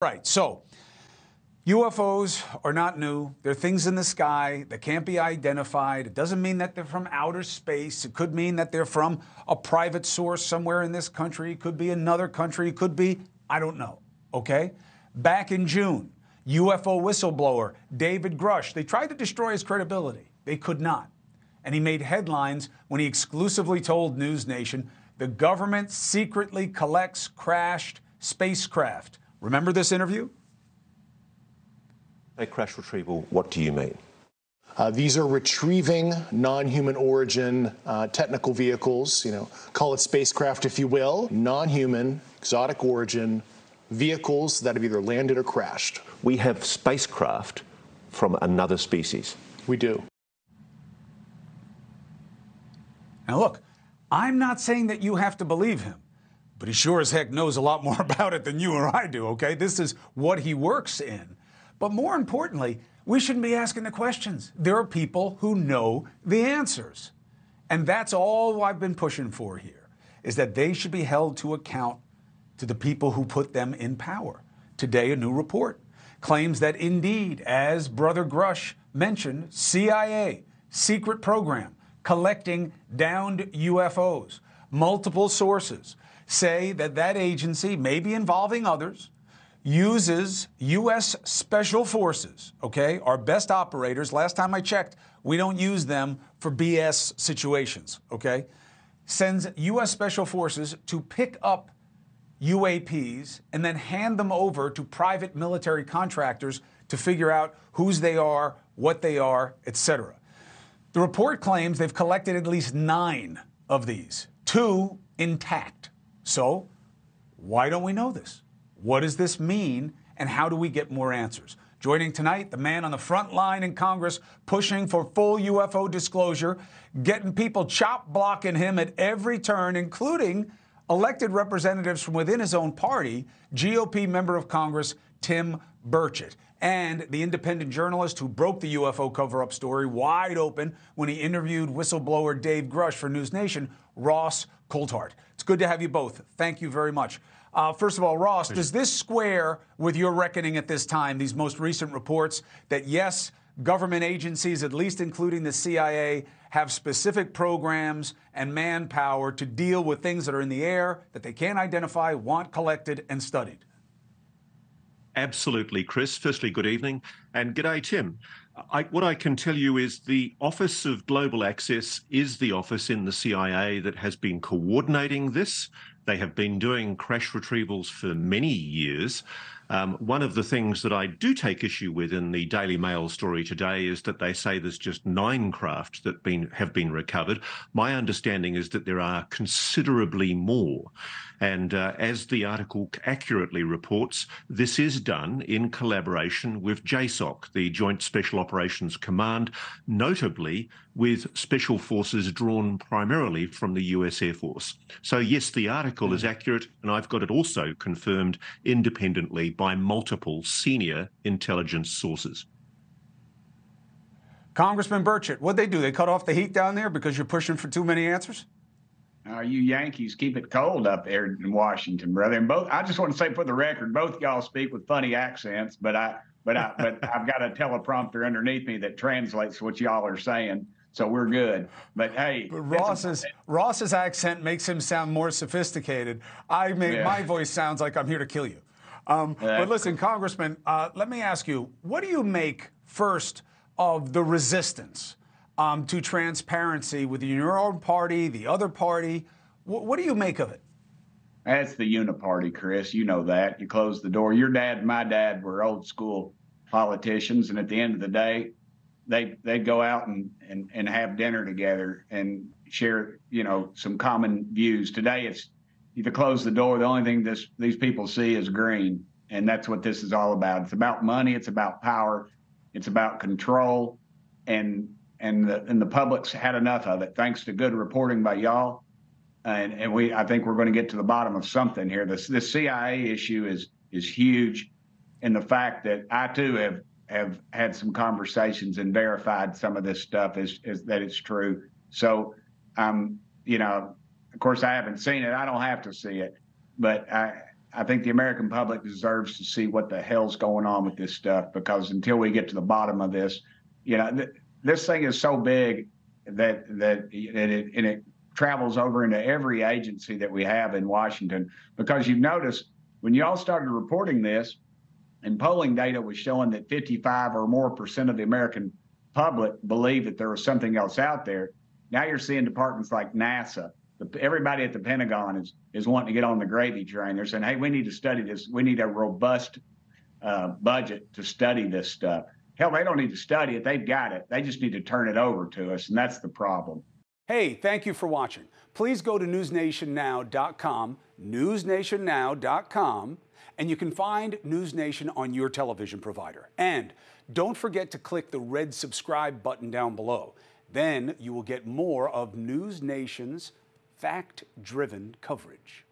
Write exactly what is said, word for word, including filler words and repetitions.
Right. So U F Os are not new. They're things in the sky that can't be identified. It doesn't mean that they're from outer space. It could mean that they're from a private source somewhere in this country. It could be another country. It could be, I don't know. Okay. Back in June, U F O whistleblower David Grusch, they tried to destroy his credibility. They could not. And he made headlines when he exclusively told News Nation the government secretly collects crashed spacecraft. Remember this interview? A crash retrieval, what do you mean? Uh, these are retrieving non-human origin uh, technical vehicles, you know, call it spacecraft if you will, non-human, exotic origin vehicles that have either landed or crashed. We have spacecraft from another species. We do. Now look, I'm not saying that you have to believe him, but he sure as heck knows a lot more about it than you or I do, okay? This is what he works in. But more importantly, we shouldn't be asking the questions. There are people who know the answers. And that's all I've been pushing for here, is that they should be held to account to the people who put them in power. Today, a new report claims that indeed, as Brother Grusch mentioned, C I A, secret program, collecting downed U F Os. Multiple sources say that that agency, maybe involving others, uses U S special forces, okay, our best operators. Last time I checked, we don't use them for B S situations, okay? Sends U S special forces to pick up U A Ps and then hand them over to private military contractors to figure out whose they are, what they are, et cetera. The report claims they've collected at least nine of these, two intact. So why don't we know this? What does this mean, and how do we get more answers? Joining tonight, the man on the front line in Congress pushing for full U F O disclosure, getting people chop-blocking him at every turn, including elected representatives from within his own party, G O P member of Congress Tim Burchett, and the independent journalist who broke the U F O cover-up story wide open when he interviewed whistleblower Dave Grusch for News Nation, Ross Coulthard. It's good to have you both. Thank you very much. Uh, first of all, Ross, does this square with your reckoning at this time, these most recent reports, that yes, government agencies, at least including the C I A, have specific programs and manpower to deal with things that are in the air that they can't identify, want collected and studied? Absolutely, Chris. Firstly, good evening, and g'day, Tim. I, what I can tell you is the Office of Global Access is the office in the C I A that has been coordinating this. They have been doing crash retrievals for many years. Um, one of the things that I do take issue with in the Daily Mail story today is that they say there's just nine craft that been, have been recovered. My understanding is that there are considerably more. And uh, as the article accurately reports, this is done in collaboration with J SOC, the Joint Special Operations Command, notably with special forces drawn primarily from the U S Air Force. So yes, the article is accurate, and I've got it also confirmed independently by multiple senior intelligence sources. Congressman Burchett, what'd they do? They cut off the heat down there because you're pushing for too many answers? Uh, you Yankees keep it cold up there in Washington, brother. And both, I just want to say for the record, both y'all speak with funny accents, but I, but I, but I've got a teleprompter underneath me that translates what y'all are saying. So we're good. But hey, but Ross's Ross's accent makes him sound more sophisticated. I make yeah. my voice sounds like I'm here to kill you. Um, yeah. But listen, Congressman, uh, let me ask you, what do you make first of the resistance um, to transparency within your own party, the other party? W what do you make of it? That's the uniparty, Chris. You know that. You close the door. Your dad and my dad were old school politicians, and at the end of the day, they they'd go out and, and, and have dinner together and share, you know, some common views. Today, it's if you close the door, the only thing this these people see is green, and that's what this is all about. It's about money, it's about power, it's about control, and and the and the public's had enough of it. Thanks to good reporting by y'all, and and we I think we're going to get to the bottom of something here. This this C I A issue is is huge, and the fact that I too have. have had some conversations and verified some of this stuff is, is that it's true. So, um, you know, of course I haven't seen it. I don't have to see it, but I, I think the American public deserves to see what the hell's going on with this stuff, because until we get to the bottom of this, you know, th this thing is so big that that and it, and it travels over into every agency that we have in Washington. Because you've noticed when y'all started reporting this, and polling data was showing that fifty-five or more percent of the American public believed that there was something else out there. Now you're seeing departments like NASA. The, everybody at the Pentagon is is wanting to get on the gravy train. They're saying, hey, we need to study this. We need a robust uh, budget to study this stuff. Hell, they don't need to study it. They've got it. They just need to turn it over to us, and that's the problem. Hey, thank you for watching. Please go to News Nation Now dot com, News Nation Now dot com, and you can find News Nation on your television provider. And don't forget to click the red subscribe button down below. Then you will get more of News Nation's fact-driven coverage.